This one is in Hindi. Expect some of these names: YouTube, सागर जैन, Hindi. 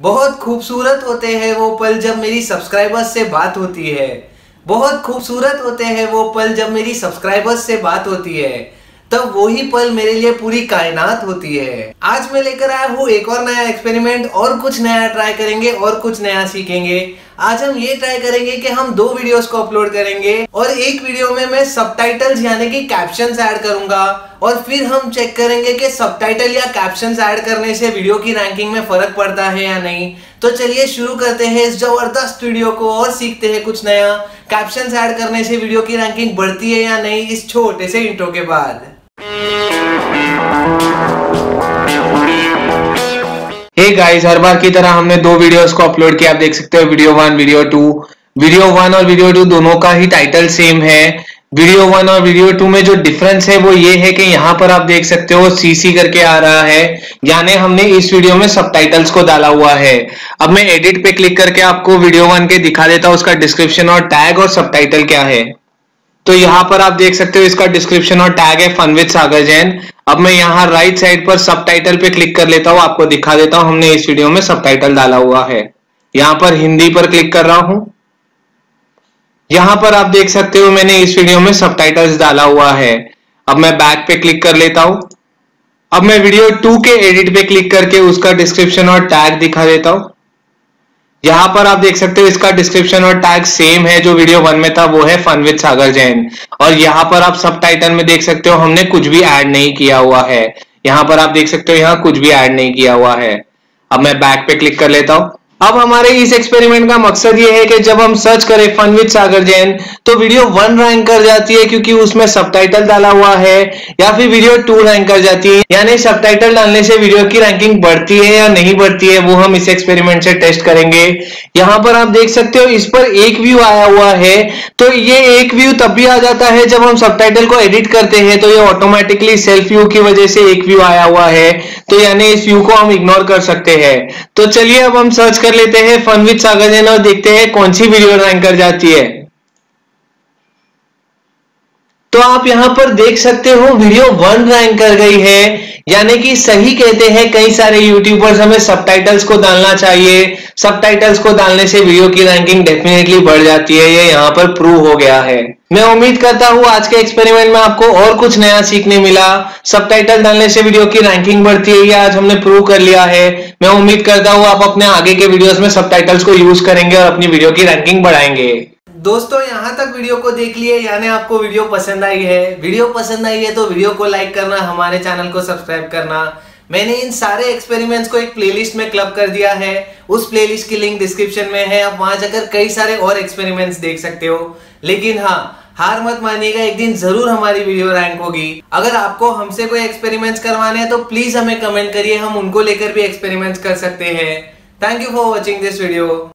बहुत खूबसूरत होते हैं वो पल जब मेरी सब्सक्राइबर्स से बात होती है। बहुत खूबसूरत होते हैं वो पल जब मेरी सब्सक्राइबर्स से बात होती है, तब वही पल मेरे लिए पूरी कायनात होती है। आज मैं लेकर आया हूँ एक और नया एक्सपेरिमेंट, और कुछ नया ट्राई करेंगे और कुछ नया सीखेंगे। आज हम ये ट्राई करेंगे कि हम 2 वीडियोस को अपलोड करेंगे और एक वीडियो में मैं सबटाइटल्स यानी कि कैप्शंस ऐड करूंगा, और फिर हम चेक करेंगे कि सबटाइटल या कैप्शंस ऐड करने से वीडियो की रैंकिंग में फर्क पड़ता है या नहीं। तो चलिए शुरू करते हैं इस जबरदस्त वीडियो को और सीखते हैं कुछ नया। कैप्शंस ऐड करने से वीडियो की रैंकिंग बढ़ती है या नहीं, इस छोटे से इंट्रो के बाद। हे गाइस, हर बार की तरह हमने 2 वीडियोस को अपलोड किया। आप देख सकते हो वीडियो 1 और वीडियो 2 दोनों का ही टाइटल सेम है। वीडियो 1 और वीडियो 2 में जो डिफरेंस है वो ये है कि यहाँ पर आप देख सकते हो सीसी करके आ रहा है, यानी हमने इस वीडियो में सबटाइटल्स को डाला हुआ है। अब मैं एडिट पे क्लिक करके आपको वीडियो 1 के दिखा देता हूँ उसका डिस्क्रिप्शन और टैग और सबटाइटल क्या है। तो यहाँ पर आप देख सकते हो इसका डिस्क्रिप्शन और टैग है फन विद सागर जैन। अब मैं यहाँ राइट साइड पर सबटाइटल पे क्लिक कर लेता हूँ, आपको दिखा देता हूँ हमने इस वीडियो में सबटाइटल डाला हुआ है। यहाँ पर हिंदी पर क्लिक कर रहा हूँ। यहाँ पर आप देख सकते हो मैंने इस वीडियो में सबटाइटल्स डाला हुआ है। अब मैं बैक पे क्लिक कर लेता हूँ। अब मैं वीडियो 2 के एडिट पे क्लिक करके उसका डिस्क्रिप्शन और टैग दिखा देता हूँ। यहाँ पर आप देख सकते हो इसका डिस्क्रिप्शन और टैग सेम है, जो वीडियो 1 में था वो है फन विद सागर जैन। और यहाँ पर आप सबटाइटल में देख सकते हो हमने कुछ भी ऐड नहीं किया हुआ है। यहाँ पर आप देख सकते हो यहाँ कुछ भी ऐड नहीं किया हुआ है। अब मैं बैक पे क्लिक कर लेता हूँ। अब हमारे इस एक्सपेरिमेंट का मकसद ये है कि जब हम सर्च करें फन विद सागर जैन तो वीडियो 1 रैंक कर जाती है क्योंकि उसमें सबटाइटल डाला हुआ है, या फिर वीडियो 2 रैंक कर जाती है यानी सबटाइटल डालने से वीडियो की रैंकिंग बढ़ती है या नहीं बढ़ती है, वो हम इस एक्सपेरिमेंट से टेस्ट करेंगे। यहाँ पर आप देख सकते हो इस पर 1 व्यू आया हुआ है। तो ये 1 व्यू तब भी आ जाता है जब हम सबटाइटल को एडिट करते हैं, तो ये ऑटोमेटिकली सेल्फ व्यू की वजह से 1 व्यू आया हुआ है, तो यानी इस व्यू को हम इग्नोर कर सकते हैं। तो चलिए अब हम सर्च कर लेते हैं फन विद सागर जैन और देखते हैं कौन सी वीडियो रैंक कर जाती है। तो आप यहां पर देख सकते हो वीडियो 1 रैंक कर गई है, यानी कि सही कहते हैं कई सारे यूट्यूबर्स, हमें सबटाइटल्स को डालना चाहिए। सबटाइटल्स को डालने से वीडियो की रैंकिंग डेफिनेटली बढ़ जाती है, ये यहां पर प्रूव हो गया है। मैं उम्मीद करता हूँ आज के एक्सपेरिमेंट में आपको और कुछ नया सीखने मिला। सबटाइटल डालने से वीडियो की रैंकिंग बढ़ती है, ये आज हमने प्रूव कर लिया है। मैं उम्मीद करता हूँ आप अपने आगे के वीडियोस में सबटाइटल्स को यूज करेंगे और अपनी वीडियो की रैंकिंग बढ़ाएंगे। दोस्तों, यहाँ तक वीडियो को देख लिए, यानी आपको वीडियो पसंद आई है। वीडियो पसंद आई है तो वीडियो को लाइक करना, हमारे चैनल को सब्सक्राइब करना। मैंने इन सारे एक्सपेरिमेंट्स को एक प्लेलिस्ट में क्लब कर दिया है, उस प्लेलिस्ट की लिंक डिस्क्रिप्शन में है, आप वहां जाकर कई सारे और एक्सपेरिमेंट्स देख सकते हो। लेकिन हाँ, हार मत मानिएगा, एक दिन जरूर हमारी वीडियो रैंक होगी। अगर आपको हमसे कोई एक्सपेरिमेंट्स करवाने हैं तो प्लीज हमें कमेंट करिए, हम उनको लेकर भी एक्सपेरिमेंट्स कर सकते हैं। Thank you for watching this video.